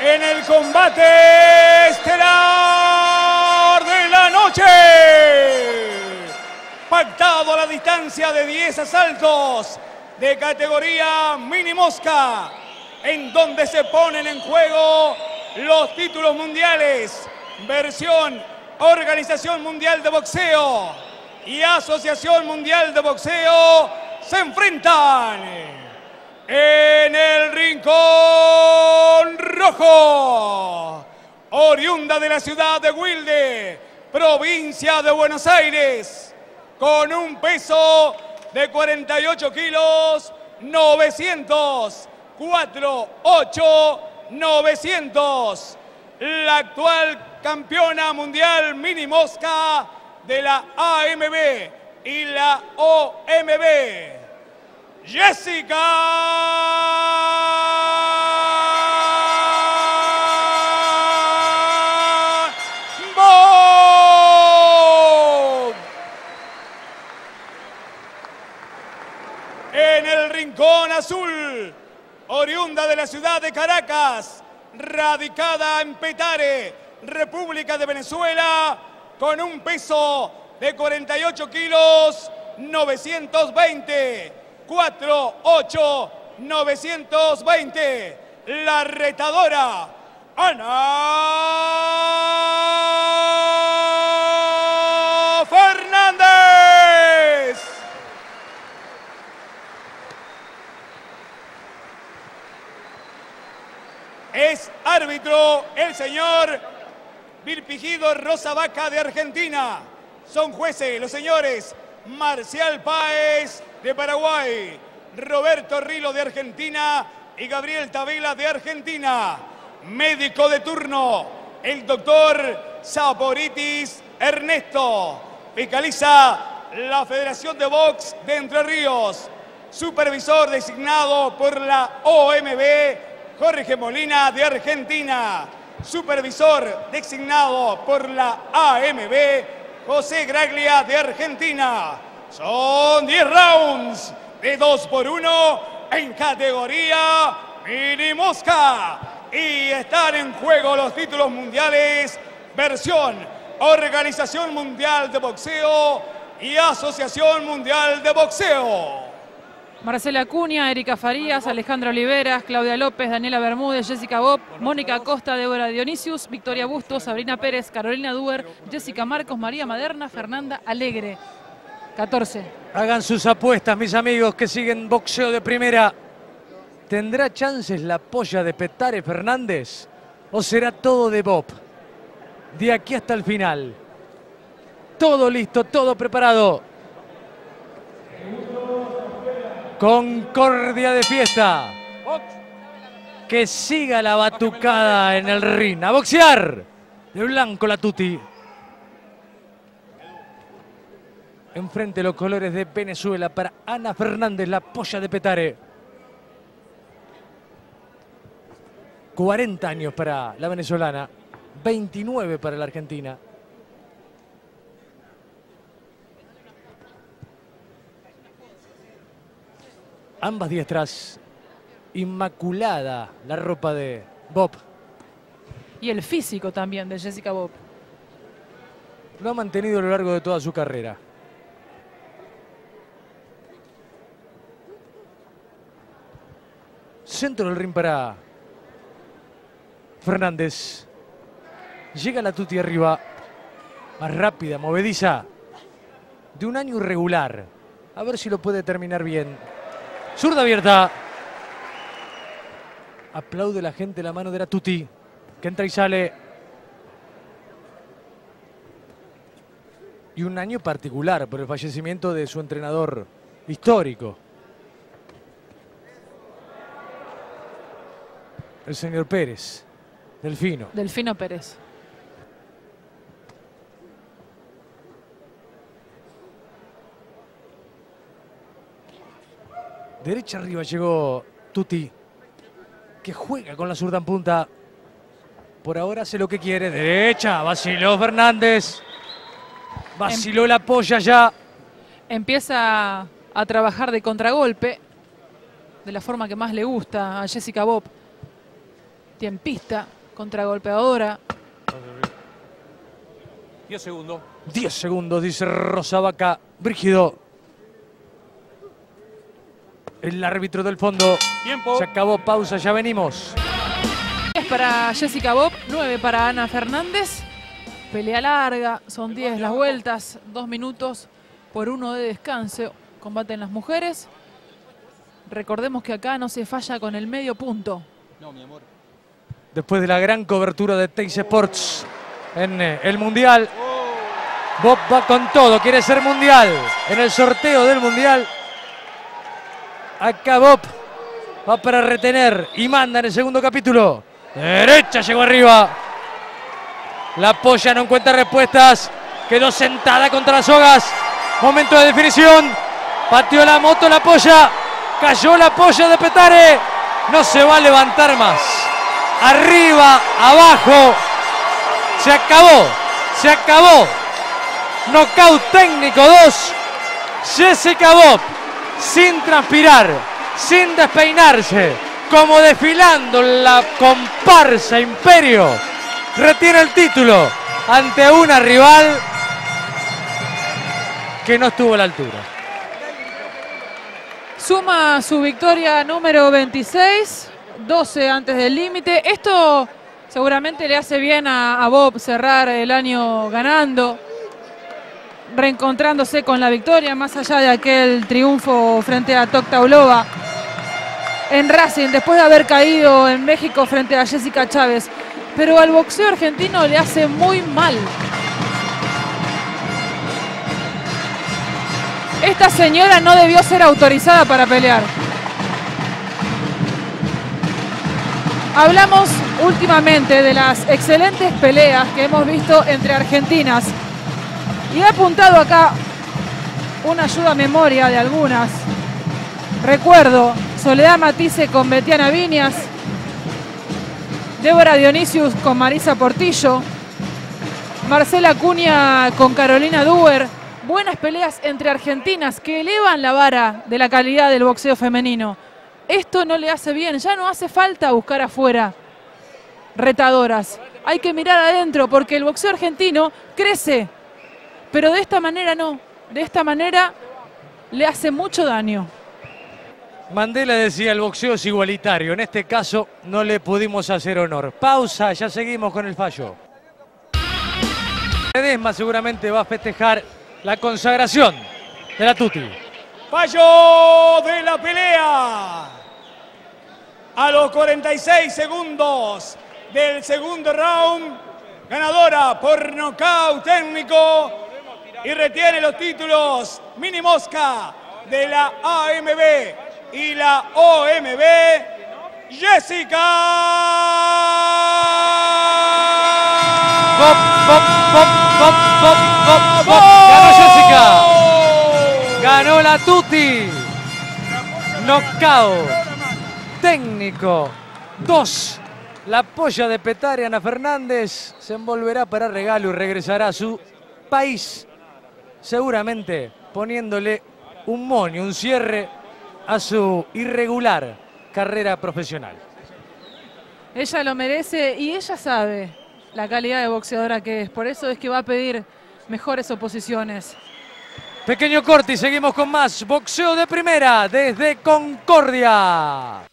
en el combate estelar de la noche. Pactado a la distancia de 10 asaltos de categoría mini mosca, en donde se ponen en juego los títulos mundiales, versión Organización Mundial de Boxeo y Asociación Mundial de Boxeo se enfrentan. En el rincón rojo, oriunda de la ciudad de Wilde, provincia de Buenos Aires, con un peso de 48 kilos, 900, 4, 8, 900. La actual campeona mundial mini mosca de la AMB y la OMB, Yesica Bopp. En el rincón azul, oriunda de la ciudad de Caracas, radicada en Petare, República de Venezuela, con un peso de 48 kilos, 920. 4, 8, 920. La retadora, Ana Fernández. Es árbitro el señor Virgilio Rosavaca de Argentina. Son jueces los señores Marcial Páez de Paraguay, Roberto Rilo de Argentina y Gabriel Tabela de Argentina. Médico de turno, el doctor Saporitis Ernesto. Fiscaliza la Federación de Box de Entre Ríos. Supervisor designado por la OMB, Jorge Molina de Argentina. Supervisor designado por la AMB, José Graglia de Argentina. Son 10 rounds de 2x1 en categoría mini mosca. Y están en juego los títulos mundiales, versión Organización Mundial de Boxeo y Asociación Mundial de Boxeo. Marcela Acuña, Erika Farías, Alejandra Oliveras, Claudia López, Daniela Bermúdez, Yesica Bopp, Mónica Costa, Débora Dionisius, Victoria Bustos, Sabrina Pérez, Carolina Duer, Jessica Marcos, María Maderna, Fernanda Alegre. 14. Hagan sus apuestas, mis amigos, que siguen boxeo de primera. ¿Tendrá chances la polla de Petare Fernández o será todo de Bopp? De aquí hasta el final. Todo listo, todo preparado. Concordia de fiesta. Que siga la batucada en el ring. A boxear. De blanco la tuti. Enfrente los colores de Venezuela para Ana Fernández, la polla de Petare. 40 años para la venezolana, 29 para la argentina. Ambas diestras, inmaculada la ropa de Bopp. Y el físico también de Yesica Bopp. Lo ha mantenido a lo largo de toda su carrera. Centro del ring para Fernández. Llega la tuti arriba. Más rápida, movediza. De un año irregular. A ver si lo puede terminar bien. Zurda abierta. Aplaude la gente la mano de la tuti, que entra y sale. Y un año particular por el fallecimiento de su entrenador histórico, el señor Pérez, Delfino. Delfino Pérez. Derecha arriba llegó tuti, que juega con la zurda en punta. Por ahora hace lo que quiere. Derecha, vaciló Fernández. Vaciló la polla ya. Empieza a trabajar de contragolpe, de la forma que más le gusta a Yesica Bopp. Tiempista, contragolpeadora. 10 segundos. 10 segundos, dice Rosavaca. Brígido. El árbitro del fondo. Tiempo. Se acabó, pausa, ya venimos. 10 para Yesica Bopp, 9 para Ana Fernández. Pelea larga, son 10 las vueltas, 2 minutos por 1 de descanso. Combaten las mujeres. Recordemos que acá no se falla con el medio punto. No, mi amor. Después de la gran cobertura de TyC Sports en el Mundial, Bopp va con todo, quiere ser Mundial. En el sorteo del Mundial, acá Bopp va para retener y manda en el segundo capítulo. Derecha, llegó arriba. La apoya, no encuentra respuestas. Quedó sentada contra las sogas. Momento de definición. Pateó la moto, la apoya. Cayó la polla de Petare. No se va a levantar más. Arriba, abajo. Se acabó. Se acabó. Nocaut técnico 2. Yesica Bopp. Sin transpirar. Sin despeinarse. Como desfilando la comparsa Imperio. Retiene el título ante una rival que no estuvo a la altura. Suma su victoria número 26, 12 antes del límite. Esto seguramente le hace bien a Bopp cerrar el año ganando, reencontrándose con la victoria, más allá de aquel triunfo frente a Toktaulova en Racing, después de haber caído en México frente a Jessica Chávez. Pero al boxeo argentino le hace muy mal. Esta señora no debió ser autorizada para pelear. Hablamos últimamente de las excelentes peleas que hemos visto entre argentinas. Y he apuntado acá una ayuda a memoria de algunas. Recuerdo, Soledad Matice con Betiana Viñas. Débora Dionisius con Marisa Portillo. Marcela Acuña con Carolina Duer. Buenas peleas entre argentinas que elevan la vara de la calidad del boxeo femenino. Esto no le hace bien, ya no hace falta buscar afuera retadoras. Hay que mirar adentro porque el boxeo argentino crece, pero de esta manera no. De esta manera le hace mucho daño. Mandela decía, el boxeo es igualitario. En este caso no le pudimos hacer honor. Pausa, ya seguimos con el fallo. Edesma seguramente va a festejar la consagración de la Tuti. Fallo de la pelea. A los 46 segundos del segundo round. Ganadora por nocaut técnico. Y retiene los títulos mini mosca de la AMB y la OMB. Yesica. Ganó Yesica. Ganó la Tuti. Knockout técnico 2. La polla de Petare, Ana Fernández, se envolverá para regalo y regresará a su país, seguramente poniéndole un moño, un cierre a su irregular carrera profesional. Ella lo merece y ella sabe la calidad de boxeadora que es. Por eso es que va a pedir mejores oposiciones. Pequeño corte y seguimos con más boxeo de primera desde Concordia.